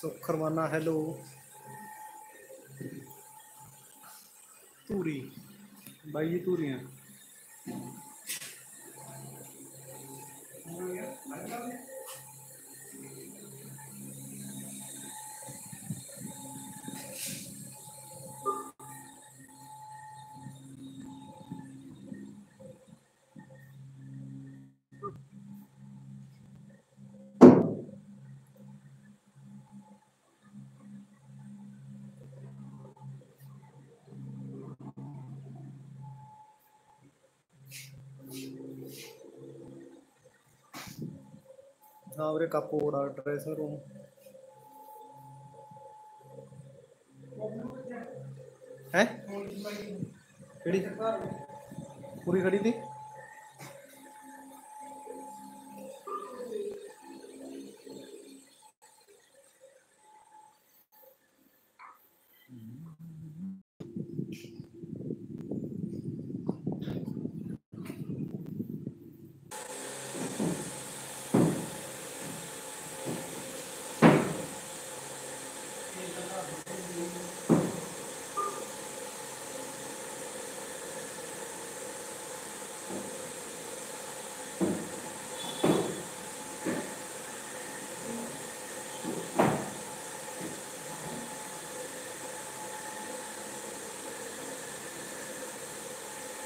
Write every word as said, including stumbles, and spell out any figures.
सब खरवाना हेलो तूरी भाई ये तूरी हैं आवरे कपूरा ड्रेसिंग रूम है पूरी खड़ी थी।